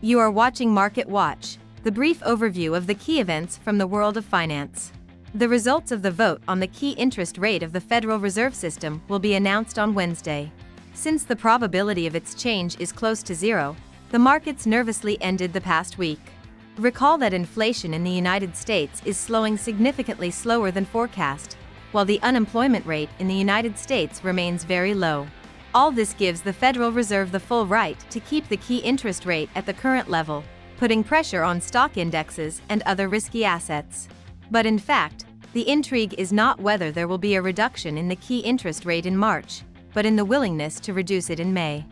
You are watching Market Watch, the brief overview of the key events from the world of finance. The results of the vote on the key interest rate of the Federal Reserve System will be announced on Wednesday. Since the probability of its change is close to zero, the markets nervously ended the past week. Recall that inflation in the United States is slowing significantly slower than forecast, while the unemployment rate in the United States remains very low. All this gives the Federal Reserve the full right to keep the key interest rate at the current level, putting pressure on stock indexes and other risky assets. But in fact, the intrigue is not whether there will be a reduction in the key interest rate in March, but in the willingness to reduce it in May.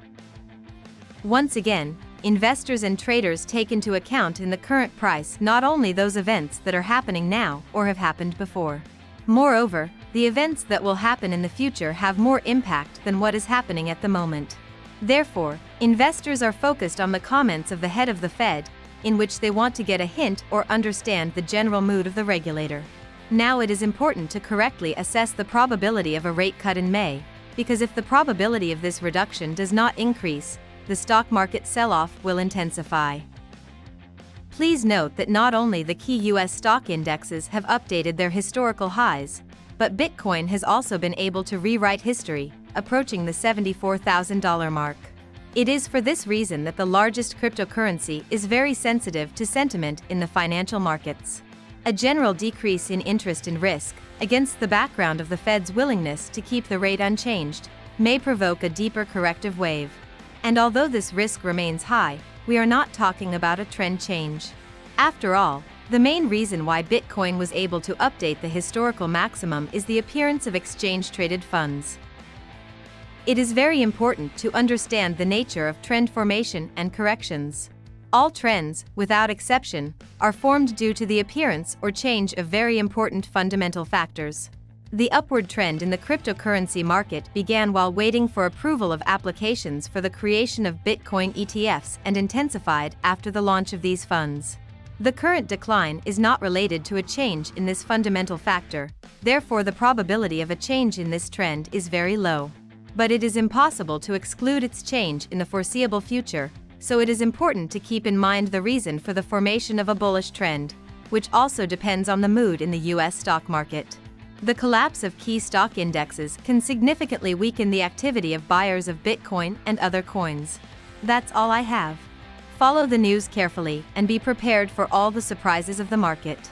Once again, investors and traders take into account in the current price not only those events that are happening now or have happened before. Moreover, the events that will happen in the future have more impact than what is happening at the moment. Therefore, investors are focused on the comments of the head of the Fed, in which they want to get a hint or understand the general mood of the regulator. Now it is important to correctly assess the probability of a rate cut in May, because if the probability of this reduction does not increase, the stock market sell-off will intensify. Please note that not only the key U.S. stock indexes have updated their historical highs, but Bitcoin has also been able to rewrite history, approaching the $74,000 mark. It is for this reason that the largest cryptocurrency is very sensitive to sentiment in the financial markets. A general decrease in interest and risk, against the background of the Fed's willingness to keep the rate unchanged, may provoke a deeper corrective wave. And although this risk remains high, we are not talking about a trend change. After all, the main reason why Bitcoin was able to update the historical maximum is the appearance of exchange-traded funds. It is very important to understand the nature of trend formation and corrections. All trends, without exception, are formed due to the appearance or change of very important fundamental factors. The upward trend in the cryptocurrency market began while waiting for approval of applications for the creation of Bitcoin ETFs and intensified after the launch of these funds. The current decline is not related to a change in this fundamental factor, therefore the probability of a change in this trend is very low. But it is impossible to exclude its change in the foreseeable future, so it is important to keep in mind the reason for the formation of a bullish trend, which also depends on the mood in the US stock market. The collapse of key stock indexes can significantly weaken the activity of buyers of Bitcoin and other coins. That's all I have. Follow the news carefully and be prepared for all the surprises of the market.